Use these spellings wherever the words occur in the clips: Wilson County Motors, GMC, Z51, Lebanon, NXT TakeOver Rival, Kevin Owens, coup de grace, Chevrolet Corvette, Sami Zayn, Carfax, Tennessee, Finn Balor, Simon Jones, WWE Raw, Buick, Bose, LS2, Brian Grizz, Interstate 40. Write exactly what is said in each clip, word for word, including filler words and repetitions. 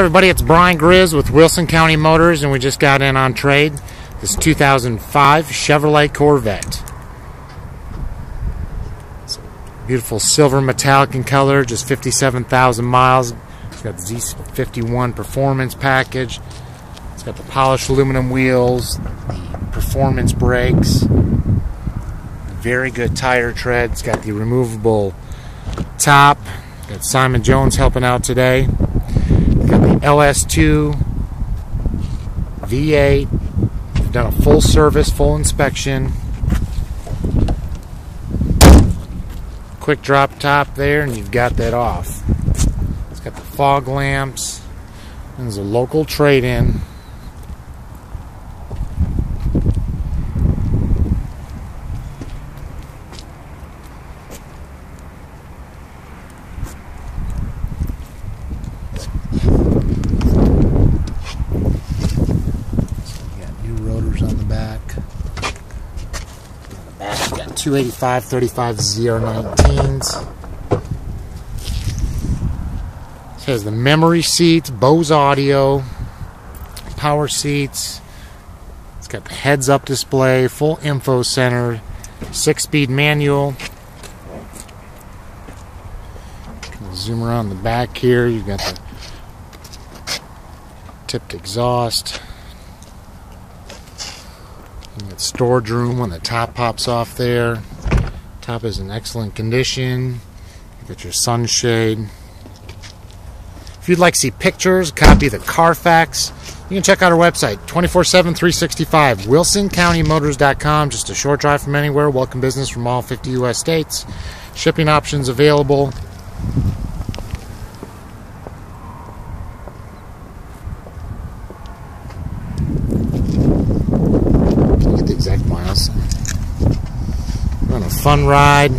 everybody, it's Brian Grizz with Wilson County Motors, and we just got in on trade this two thousand five Chevrolet Corvette. It's a beautiful silver metallic in color, just fifty-seven thousand miles. It's got the Z fifty-one performance package. It's got the polished aluminum wheels, the performance brakes, very good tire tread. It's got the removable top. Got Simon Jones helping out today. Got the L S two, V eight. We've done a full service, full inspection. Quick drop top there, and you've got that off. It's got the fog lamps. And there's a local trade-in. two eighty-five thirty-five Z R nineteens. It has the memory seats, Bose audio, power seats. It's got the heads-up display, full info center, six-speed manual. Zoom around the back here. You've got the tipped exhaust. Storage room when the top pops off there. Top is in excellent condition. You got your sunshade. If you'd like to see pictures, copy the Carfax, you can check out our website twenty-four seven, three sixty-five, wilson county motors dot com. Just a short drive from anywhere. Welcome business from all fifty U S states. Shipping options available. Exact miles. On a fun ride.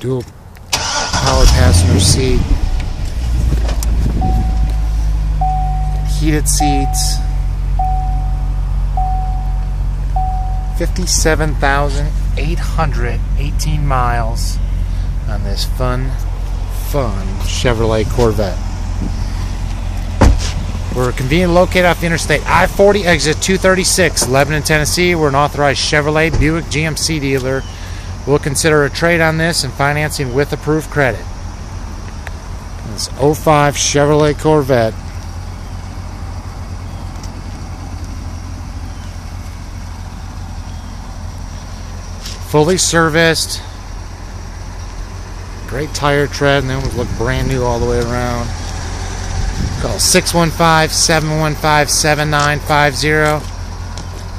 Dual power passenger seat. Heated seats. fifty-seven thousand eight hundred eighteen miles on this fun, fun Chevrolet Corvette. We're conveniently located off Interstate I forty, exit two thirty-six, Lebanon, Tennessee. We're an authorized Chevrolet, Buick, G M C dealer. We'll consider a trade on this and financing with approved credit. This oh five Chevrolet Corvette. Fully serviced, great tire tread, and then would look brand new all the way around. Call six one five, seven one five, seven nine five zero.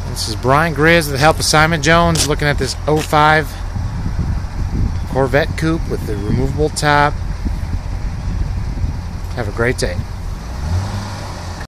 This is Brian Grizz with the help of Simon Jones looking at this oh five Corvette Coupe with the removable top. Have a great day.